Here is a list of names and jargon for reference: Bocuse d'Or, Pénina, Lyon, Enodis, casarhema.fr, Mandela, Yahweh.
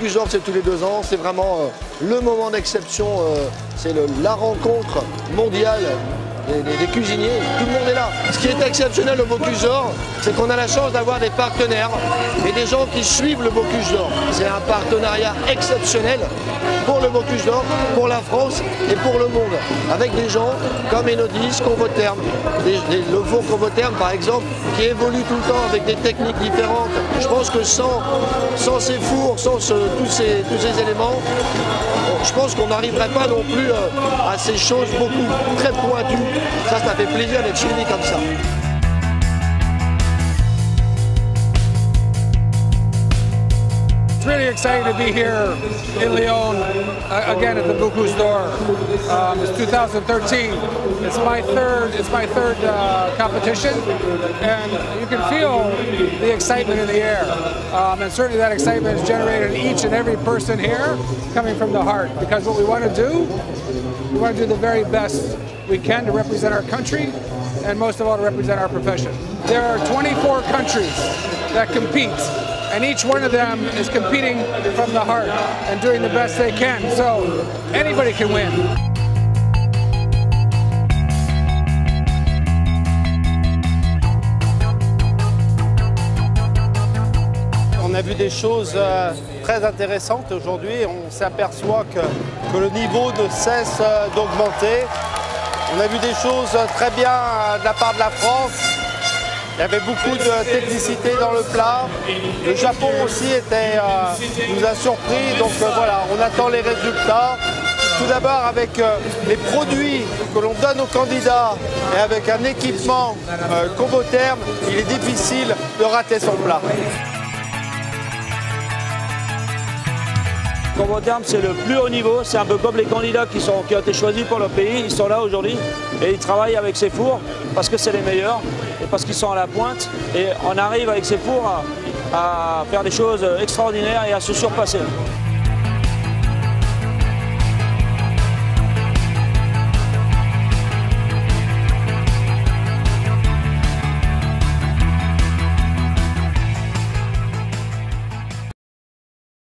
Bocuse d'Or, c'est tous les 2 ans. C'est vraiment le moment d'exception. C'est la rencontre mondiale des cuisiniers. Tout le monde est là. Ce qui est exceptionnel au Bocuse d'Or, c'est qu'on a la chance d'avoir des partenaires et des gens qui suivent le Bocuse d'Or. C'est un partenariat exceptionnel pour le Bocuse d'Or, pour la France et pour le monde, avec des gens comme Enodis, Convotherm, le fonds Convotherm par exemple, qui évolue tout le temps avec des techniques différentes. Je pense que sans ces fours, tous ces éléments, je pense qu'on n'arriverait pas non plus à ces choses beaucoup très pointues. Ça fait plaisir d'être suivi comme ça. It's really exciting to be here in Lyon, again at the Bocuse d'Or. It's 2013. It's my third competition, and you can feel the excitement in the air. And certainly that excitement is generated in each and every person here, coming from the heart. Because what we want to do the very best we can to represent our country, and most of all to represent our profession. There are 24 countries that compete. And each one of them is competing from the heart and doing the best they can, so anybody can win. On a vu des choses très intéressantes aujourd'hui. On s'aperçoit que le niveau ne cesse d'augmenter. On a vu des choses très bien de la part de la France. Il y avait beaucoup de technicité dans le plat. Le Japon aussi nous a surpris. Donc voilà, on attend les résultats. Tout d'abord avec les produits que l'on donne aux candidats et avec un équipement Convotherm, il est difficile de rater son plat. Convotherm, c'est le plus haut niveau, c'est un peu comme les candidats qui ont été choisis pour leur pays, ils sont là aujourd'hui et ils travaillent avec ces fours parce que c'est les meilleurs et parce qu'ils sont à la pointe, et on arrive avec ces fours à faire des choses extraordinaires et à se surpasser.